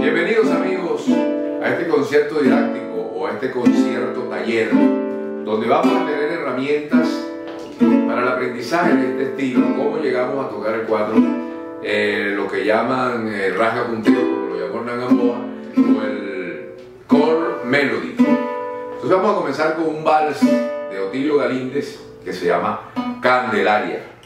Bienvenidos amigos a este concierto didáctico o a este concierto taller, donde vamos a tener herramientas para el aprendizaje de este estilo, cómo llegamos a tocar el cuatro, lo que llaman rasga punteo, como lo llamó Hernán Gamboa, o el core melody. Entonces vamos a comenzar con un vals de Otilio Galíndez que se llama Candelaria.